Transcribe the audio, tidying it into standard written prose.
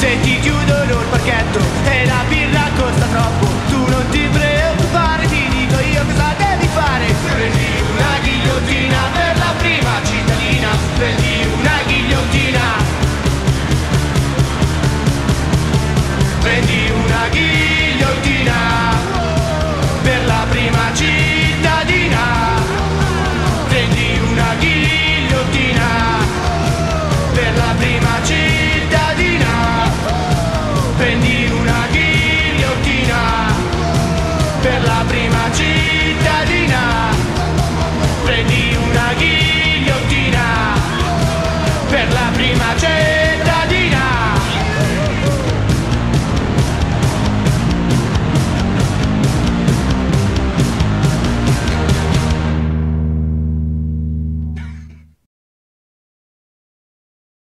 Se ti chiudono il pacchetto e la birra costa troppo,